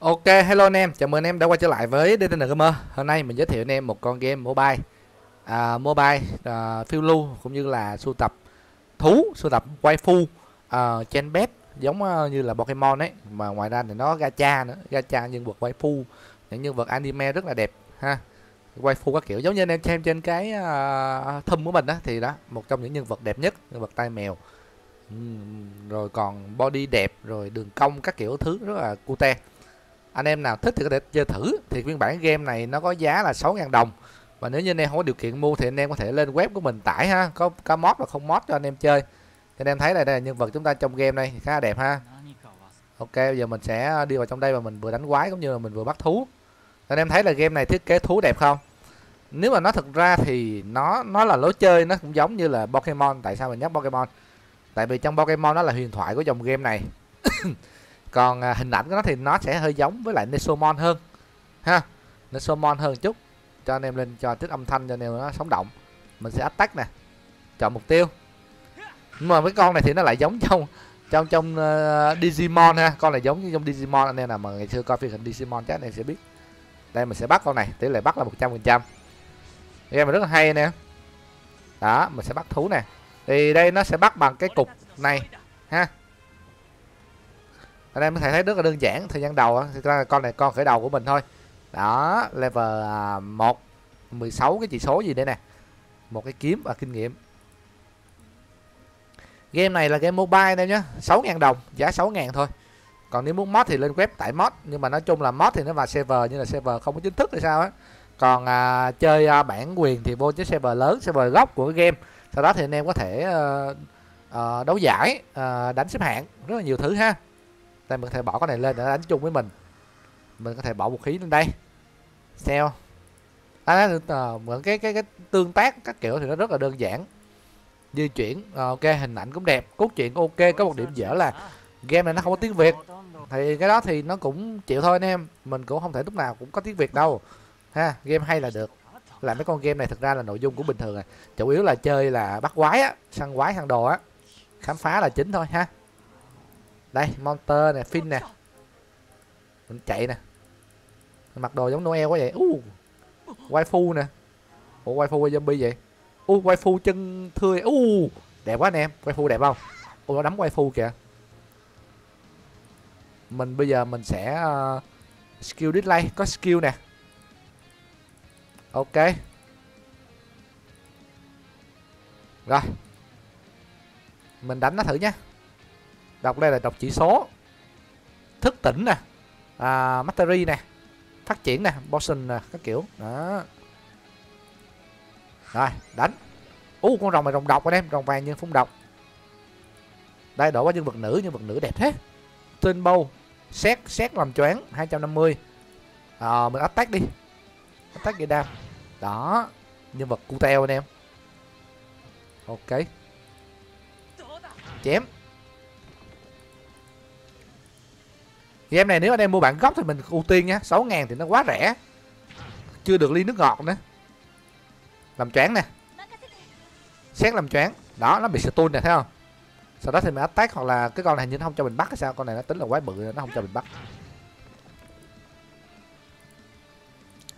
Ok, hello anh em, chào mừng anh em đã quay trở lại với DTN Gamer. Hôm nay mình giới thiệu anh em một con game mobile phiêu lưu cũng như là sưu tập thú, sưu tập waifu, chen bed giống như là Pokemon ấy. Mà ngoài ra thì nó gacha nữa, gacha nhân vật waifu, những nhân vật anime rất là đẹp ha. Waifu các kiểu giống như anh em xem trên cái thumb của mình đó, thì đó, một trong những nhân vật đẹp nhất, nhân vật tai mèo. Rồi còn body đẹp, rồi đường cong các kiểu thứ rất là cute. Anh em nào thích thì có thể chơi thử. Thì phiên bản game này nó có giá là 6.000 đồng. Và nếu như anh em không có điều kiện mua thì anh em có thể lên web của mình tải ha. Có cả mod và không mod cho anh em chơi. Thì anh em thấy là đây là nhân vật chúng ta trong game này khá là đẹp ha. Ok, bây giờ mình sẽ đi vào trong đây và mình vừa đánh quái cũng như là mình vừa bắt thú. Anh em thấy là game này thiết kế thú đẹp không? Nếu mà nói thật ra thì nó là lối chơi, nó cũng giống như là Pokemon. Tại sao mình nhắc Pokemon? Tại vì trong Pokemon nó là huyền thoại của dòng game này. Còn hình ảnh của nó thì nó sẽ hơi giống với lại Nexomon hơn ha, Nexomon hơn chút. Cho anh em lên cho tích âm thanh cho anh em nó sống động. Mình sẽ attack nè, chọn mục tiêu. Nhưng mà mấy con này thì nó lại giống trong Digimon ha. Con này giống như trong Digimon, anh em nào mà ngày xưa coi phim hình Digimon chắc anh em sẽ biết. Đây mình sẽ bắt con này, tỷ lệ bắt là 100%. Game rất là hay nè. Đó, mình sẽ bắt thú nè. Thì đây nó sẽ bắt bằng cái cục này ha. Anh em có thể thấy rất là đơn giản. Thời gian đầu thì con này con khởi đầu của mình thôi. Đó, level 1, 16 cái chỉ số gì đây nè. Một cái kiếm và kinh nghiệm. Game này là game mobile em nhé, 6.000 đồng, giá 6.000 thôi. Còn nếu muốn mod thì lên web tải mod. Nhưng mà nói chung là mod thì nó vào server, nhưng là server không có chính thức hay sao á. Còn chơi bản quyền thì vô cái server lớn, server gốc của cái game. Sau đó thì anh em có thể đấu giải, đánh xếp hạng, rất là nhiều thứ ha. Đây mình có thể bỏ cái này lên để đánh chung với mình. Mình có thể bỏ vũ khí lên đây. Sell. Cái tương tác các kiểu thì nó rất là đơn giản. Di chuyển, ok, hình ảnh cũng đẹp, cốt truyện ok. Có một điểm dở là game này nó không có tiếng Việt. Thì cái đó thì nó cũng chịu thôi anh em. Mình cũng không thể lúc nào cũng có tiếng Việt đâu ha. Game hay là được. Là mấy con game này thực ra là nội dung cũng bình thường rồi. Chủ yếu là chơi là bắt quái á, săn quái săn đồ á, khám phá là chính thôi ha. Đây, monster nè, fin nè. Mình chạy nè. Mình mặc đồ giống Noel quá vậy. Waifu nè. Ủa waifu zombie vậy? Waifu chân thưa. Đẹp quá anh em, waifu đẹp không? Nó đấm waifu kìa. Mình bây giờ mình sẽ skill display, có skill nè. Ok. Rồi. Mình đánh nó thử nhé. Đọc đây là đọc chỉ số. Thức tỉnh nè, Mastery nè, phát triển nè, Potion nè, các kiểu. Đó. Rồi, đánh. Con rồng này rồng độc anh em, rồng vàng nhưng phun độc. Đây đổi qua nhân vật nữ đẹp thế. Tên bâu, xét làm choáng 250. Mình attack đi. Attack gây đam. Đó, nhân vật cu teo anh em. Ok. Chém. Game này nếu anh em mua bản gốc thì mình ưu tiên nha. 6.000 thì nó quá rẻ. Chưa được ly nước ngọt nữa. Làm choáng nè. Xét làm choáng. Đó, nó bị stun nè, thấy không? Sau đó thì mình attack hoặc là cái con này như nó không cho mình bắt hay sao? Con này nó tính là quái bự rồi, nó không cho mình bắt.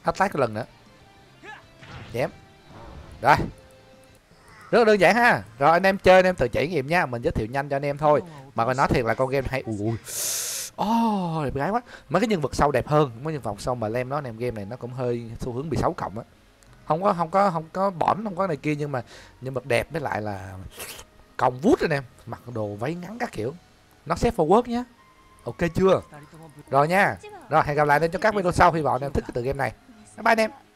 Attack một lần nữa. Chém. Rồi. Rất là đơn giản ha. Rồi anh em chơi anh em tự trải nghiệm nha. Mình giới thiệu nhanh cho anh em thôi. Mà còn nói thiệt là con game hay. Đẹp gái quá. Mấy cái nhân vật sau đẹp hơn, mấy nhân vật sau mà lem nó game này nó cũng hơi xu hướng 16 cộng á. Không có bỏm, không có này kia, nhưng mà nhân vật đẹp với lại là còng vút anh em, mặc đồ váy ngắn các kiểu. Nó xếp forward nhé. Ok chưa? Rồi nha. Rồi hẹn gặp lại anh em trong các video sau, hy vọng anh em thích cái tựa game này. Bye anh em.